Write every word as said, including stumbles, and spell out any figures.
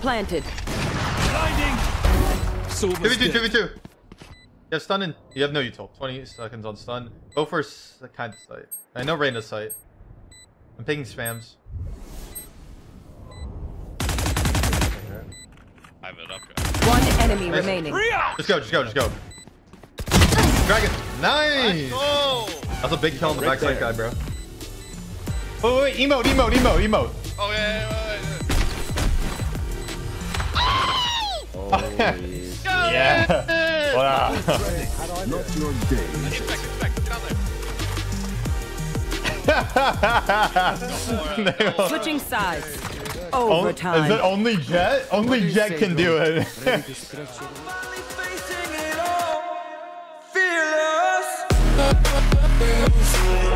planted. two v two, two v two. You have stun and you have no util. twenty seconds on stun. Go for a kind of sight. I know Reyna's sight. I'm picking spams. I have it up, guys. One enemy nice. remaining. Just go, just go, just go. Dragon. Nice. That's a big kill on the right backside guy, bro. Oh, wait, wait, emote, emote, emote, emote. Oh, yeah, yeah, yeah, yeah. Oh, yeah. yeah. Wow. Not your day. Switching sides. Overtime. Is it only Jett? Only Jett can do it. Finally facing it all. Fearless.